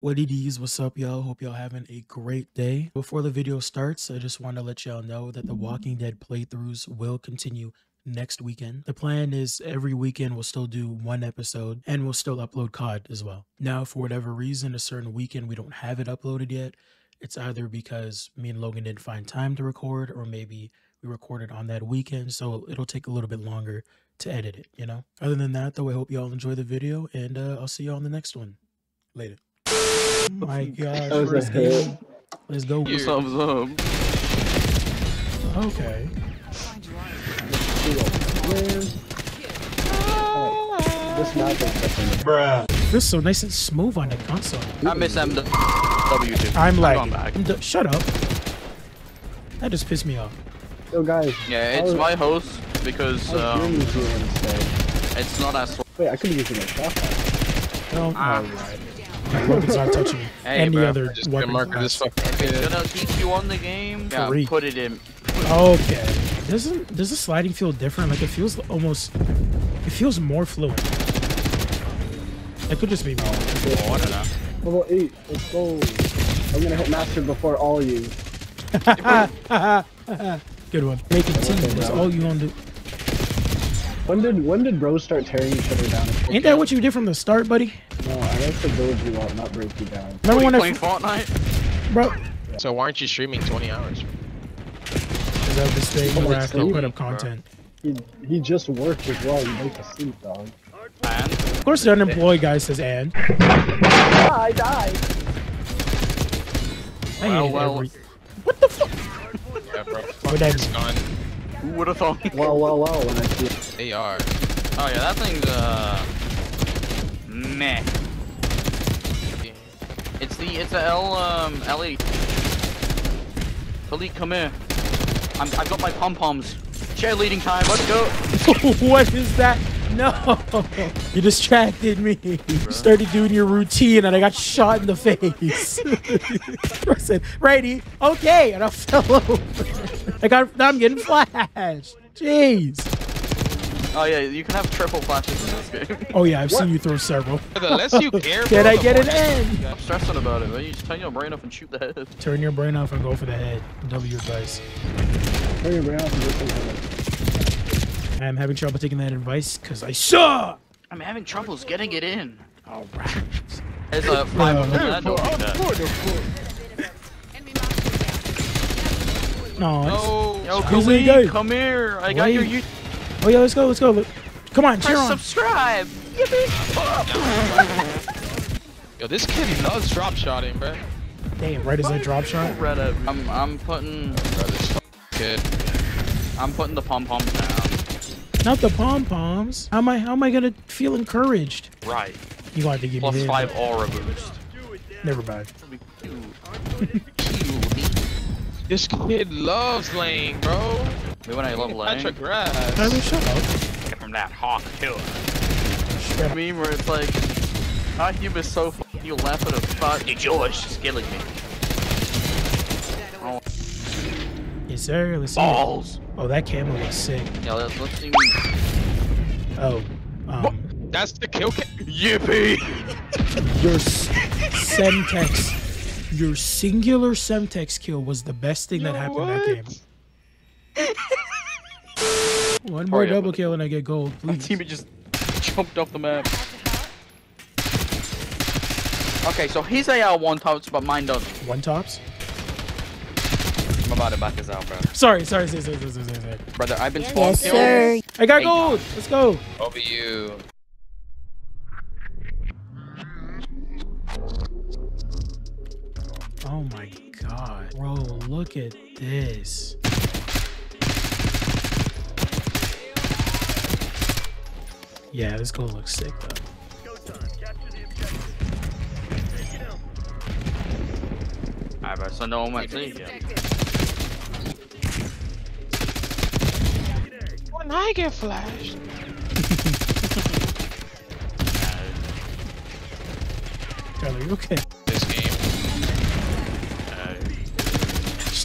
What it is, what's up y'all? Hope y'all having a great day. Before the video starts, I just want to let y'all know that the Walking Dead playthroughs will continue next weekend. The plan is every weekend we'll still do one episode and we'll still upload COD as well. Now, for whatever reason, a certain weekend we don't have it uploaded yet. It's either because me and Logan didn't find time to record, or maybe we recorded on that weekend, so it'll take a little bit longer to edit it, you know? Other than that, though, I hope y'all enjoy the video, and I'll see y'all in the next one. Later. My God, first game. Let's go. Okay. Bruh. Feels so nice and smooth on the console. I miss MW2. I'm like, shut up. That just pissed me off. Yo guys. Yeah, it's my host because it's not as. Wait, I couldn't use it. No. Alright. Weapons aren't touching any other weapons. Gonna keep you on the game. Yeah, put it in. Okay. Does the sliding feel different? Like, it feels almost... It feels more fluid. It could just be me. Oh, I don't know. Level 8. Let's go. I'm gonna hit master before all of you. Good one. Make a team. That's all you want to do. When did bros start tearing each other down? Ain't that what you did from the start, buddy? No, I like to build you up, not break you down. Remember when I played Fortnite? Bro. So why aren't you streaming 20 hours? Because I was staying where I could put up content. He just worked as well. You make a sleep, dog. And? Of course the unemployed guy says and. I died. What the fuck? Yeah, bro. Fuck this gun. Who would have thought? Well, when I see it. AR. Oh yeah, that thing's meh. It's the L80. Elite, come here. I've got my pom poms. Cheerleading time. Let's go. What is that? No. You distracted me. Bro. You started doing your routine and I got shot in the face. I said, righty, okay, and I fell over. Now I'm getting flashed. Jeez. Oh yeah, you can have triple flashes in this game. Oh yeah, I've seen you throw several. The less you care, bro, I get an end? I'm stressing about it, man. You just turn your brain off and shoot the head. Turn your brain off and go for the head. W advice. Turn your brain off and go for the head. I'm having trouble taking that advice because I suck. I'm having troubles getting it in. All right. There's a 500. No. Yo, Khalid, come here. I got your YouTube. Oh yeah, let's go. Look. Come on, cheer on. Subscribe. Yippee. Yo, this kid loves drop shotting, bro. Damn, right as I drop shot. I'm putting this kid. I'm putting the pom poms down. Not the pom poms. How am I gonna feel encouraged? Right. You gonna have to give me +5 aura boost. Never mind. This kid loves lane, bro. We went to level 8. Get from that hawk too. I mean, where it's like, I human so f you laugh at a fuck. Your jaw is just killing me. Oh. Yes sir. Let's see. Balls. Oh, that camera was sick. Yeah, let's see. Oh. What? That's the kill cam. Yippee. Your semtex. Your singular semtex kill was the best thing that happened in that game. One more double kill and I get gold. My teammate just jumped off the map. Okay, so his AR one tops, but mine doesn't. One tops? I'm about to back this out, bro. Sorry. Brother, I've been spawned. Yes, sir. I got gold. Let's go. Over you. Oh my God, bro! Look at this. Yeah, this goal looks sick though. Alright, bro, so no one might see you. When I get flashed. Tyler, you okay? This game.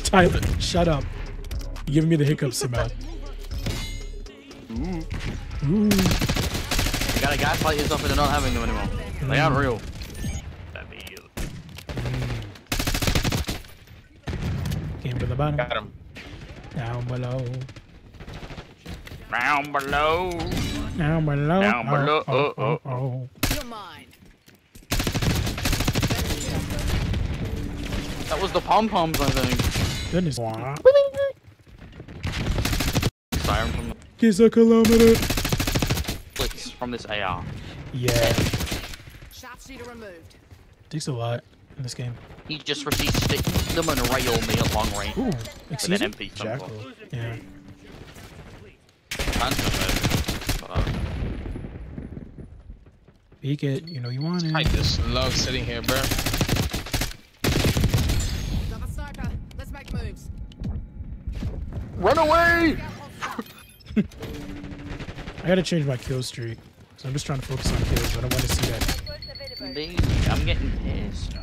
Tyler, shut up. You're giving me the hiccups about. Ooh. You gotta gaslight yourself into not having them anymore. They aren't real. That'd be you. came from the bottom. Got him. Down below. Down below. Down below. Down below. Oh, oh, oh, oh. You're mine. That was the pom-poms, I think. Goodness. Siren from the... It's a kilometer. Clicks from this AR. Yeah. Sharpshooter removed. Takes a lot in this game. He just received stick them and rail me at long range. Ooh, excuse me? Yeah. Peek it, you know you want it. I just love sitting here, bro. Another sniper. Let's make moves. Run away! I gotta change my kill streak. So I'm just trying to focus on kills. I don't want to see that. I'm getting pissed.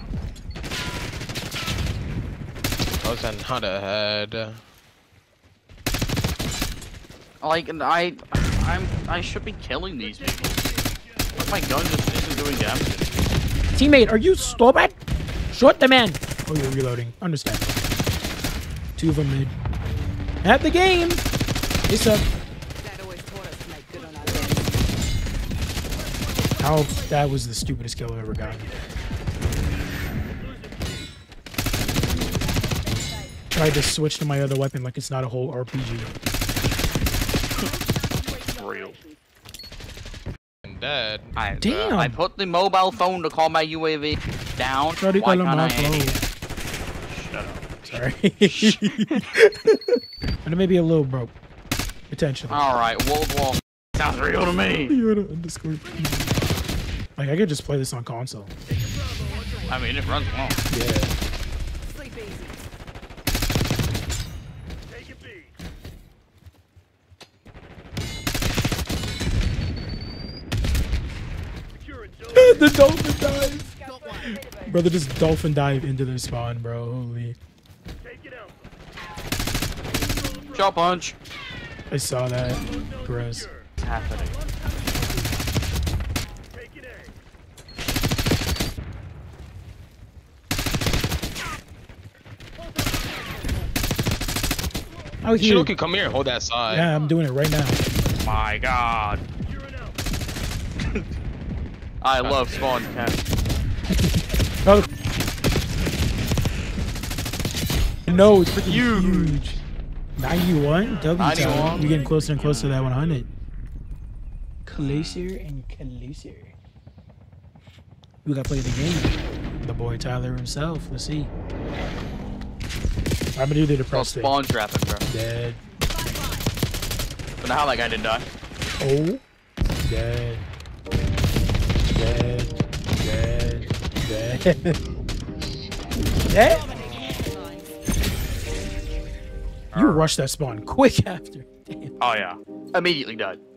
I was another head. Like, and I should be killing these people. But my gun just isn't doing damage. Teammate, are you stupid? Shoot the man. Oh, you're reloading. Understand. Two of them mid. At the game. It's up. How that was the stupidest kill I've ever gotten. Tried to switch to my other weapon like it's not a whole RPG. Real. Dead. Damn. I put the mobile phone to call my UAV down. Why can't I? Shut up. Sorry. And it may be a little broke. Potentially. All right. World War. Sounds real to me. You're the underscore. Like, I could just play this on console. I mean, it runs long. Yeah. Sleep easy. Take it big. The dolphin dive. Brother, just dolphin dive into their spawn, bro. Holy. Take it out. Chop punch. I saw that. Gross. It's happening. Oh, Shiroki, come here. Hold that side. Yeah, I'm doing it right now. My God. I love spawn cat. Oh. No, it's freaking huge. 91? W 91. You're getting closer and closer to that 100. Closer and closer. We gotta play the game. The boy Tyler himself. Let's see. I'm gonna do the depressed thing. Spawn trapping, bro. Dead. But now how that guy didn't die. Oh. Dead. Dead. Dead. Dead. Dead? You rushed that spawn quick after. Damn. Oh, yeah. Immediately died.